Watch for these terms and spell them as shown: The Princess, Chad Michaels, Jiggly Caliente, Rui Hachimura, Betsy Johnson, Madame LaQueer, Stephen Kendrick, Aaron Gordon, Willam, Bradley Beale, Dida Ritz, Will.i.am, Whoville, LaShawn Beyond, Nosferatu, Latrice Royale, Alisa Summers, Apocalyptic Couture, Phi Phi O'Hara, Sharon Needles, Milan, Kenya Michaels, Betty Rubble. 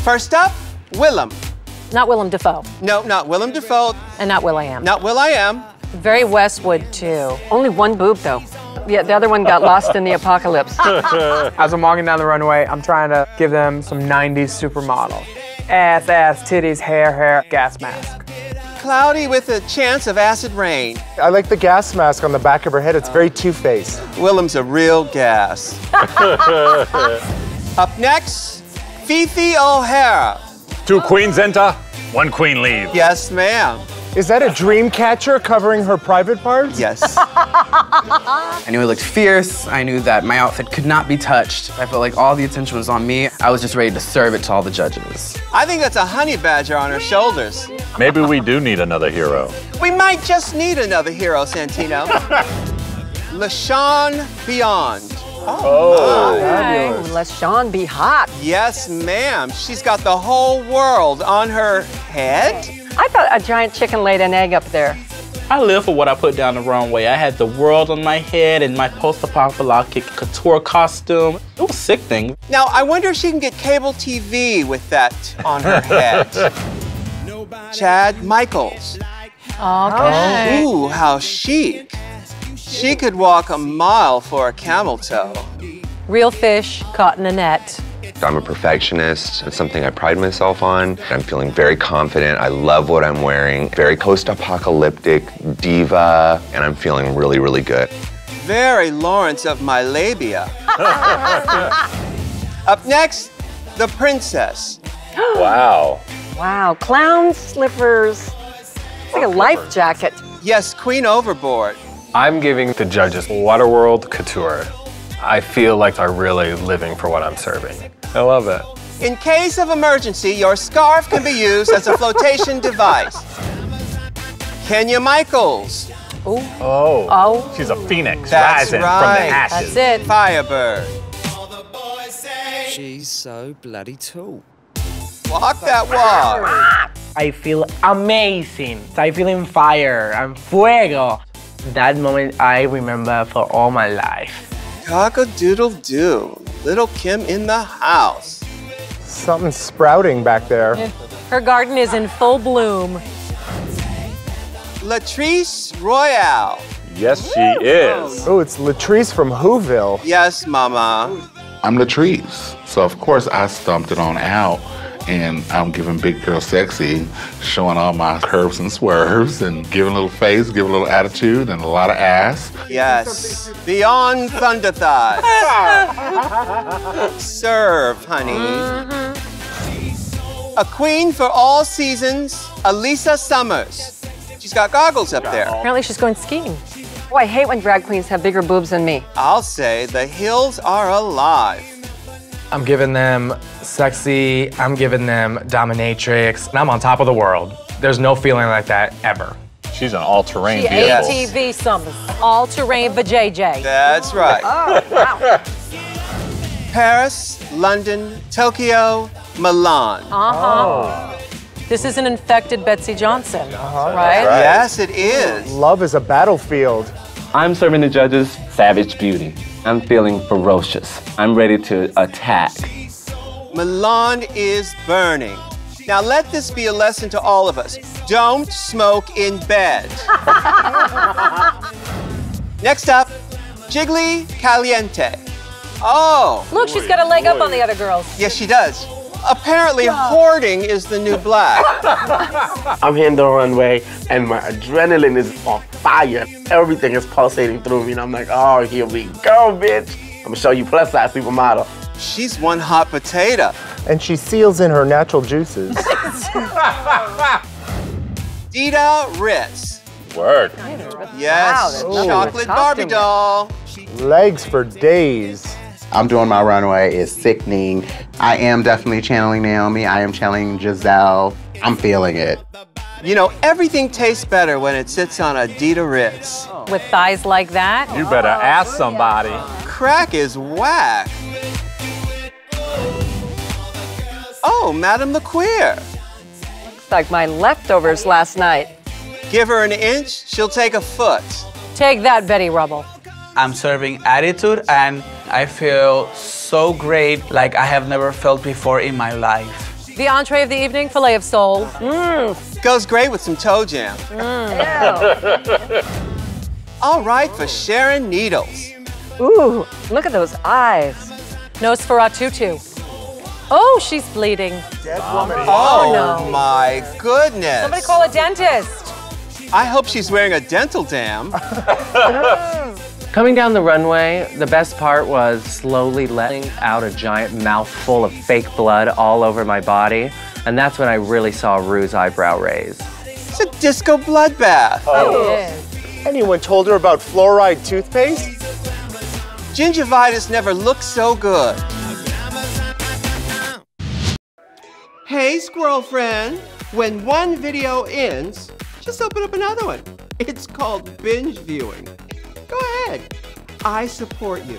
First up, Willam. Not Willem Dafoe. No, not Willem Dafoe. And not Will.i.am. Not Will.i.am. Very Westwood, too. Only one boob, though. Yeah, the other one got lost in the apocalypse. As I'm walking down the runway, I'm trying to give them some 90s supermodel. Ass, ass, titties, hair, hair, gas mask. Cloudy with a chance of acid rain. I like the gas mask on the back of her head. It's very two-faced. Willem's a real gas. Up next, Phi Phi O'Hara. Two queens enter, one queen leaves. Yes, ma'am. Is that a dream catcher covering her private parts? Yes. I knew it looked fierce. I knew that my outfit could not be touched. I felt like all the attention was on me. I was just ready to serve it to all the judges. I think that's a honey badger on her shoulders. Maybe we do need another hero. We might just need another hero, Santino. LaShawn Beyond. Oh, fabulous. LaShawn be hot. Yes, ma'am. She's got the whole world on her head. I thought a giant chicken laid an egg up there. I live for what I put down the runway. I had the world on my head and my post-apocalyptic couture costume. It was a sick thing. Now, I wonder if she can get cable TV with that on her head. Chad Michaels. Okay. Ooh, how chic. She could walk a mile for a camel toe. Real fish caught in a net. I'm a perfectionist. It's something I pride myself on. I'm feeling very confident. I love what I'm wearing. Very post-apocalyptic diva, and I'm feeling really, really good. Very Lawrence of Mylabia. Up next, the princess. Wow. Wow, clown slippers. It's like a life jacket. Yes, Queen Overboard. I'm giving the judges Waterworld couture. I feel like I'm really living for what I'm serving. I love it. In case of emergency, your scarf can be used as a flotation device. Kenya Michaels. Ooh. Oh. Oh. She's a phoenix rising from the ashes. That's it. Firebird. She's so bloody tall. Walk that walk. I feel amazing. I feel in fire. I'm fuego. That moment I remember for all my life. Cock-a-doodle-doo, little Kim in the house. Something's sprouting back there. Her garden is in full bloom. Latrice Royale. Yes, she is. Oh, it's Latrice from Whoville. Yes, Mama. I'm Latrice, so of course I stumped it on out, and I'm giving big girl sexy, showing all my curves and swerves, and giving a little face, giving a little attitude, and a lot of ass. Yes, beyond thunder thighs. Serve, honey. A queen for all seasons, Alisa Summers. She's got goggles up there. Apparently she's going skiing. Oh, I hate when drag queens have bigger boobs than me. I'll say the hills are alive. I'm giving them sexy, I'm giving them dominatrix, and I'm on top of the world. There's no feeling like that ever. She's an all-terrain beautiful. ATV Summers, all-terrain vajayjay. That's right. Oh, wow. Paris, London, Tokyo, Milan. Uh-huh. Oh. This is an infected Betsy Johnson, right? Yes, it is. Love is a battlefield. I'm serving the judges savage beauty. I'm feeling ferocious. I'm ready to attack. Milan is burning. Now let this be a lesson to all of us. Don't smoke in bed. Next up, Jiggly Caliente. Oh. Look, she's got a leg up on the other girls. Yes, she does. Apparently, hoarding is the new black. I'm hitting the runway, and my adrenaline is on fire. Everything is pulsating through me, and I'm like, oh, here we go, bitch. I'm gonna show you plus-size supermodel. She's one hot potato. And she seals in her natural juices. Dida Ritz. Word. Yes, wow, chocolate Barbie doll. Legs for days. I'm doing my runway, it's sickening. I am definitely channeling Naomi, I am channeling Giselle. I'm feeling it. You know, everything tastes better when it sits on a Dida Ritz. With thighs like that? You better ask somebody. Crack is whack. Oh, Madame LaQueer. Looks like my leftovers last night. Give her an inch, she'll take a foot. Take that, Betty Rubble. I'm serving attitude, and I feel so great, like I have never felt before in my life. The entree of the evening, filet of sole. Mmm. Goes great with some toe jam. Mm. All right, for Sharon Needles. Ooh, look at those eyes. Nosferatu too. Oh, she's bleeding. Dead woman. Oh no. My goodness. Somebody call a dentist. I hope she's wearing a dental dam. Coming down the runway, the best part was slowly letting out a giant mouthful of fake blood all over my body. And that's when I really saw Rue's eyebrow raise. It's a disco bloodbath. Oh, it is. Anyone told her about fluoride toothpaste? Gingivitis never looked so good. Hey, squirrel friend. When one video ends, just open up another one. It's called binge viewing. Go ahead. I support you.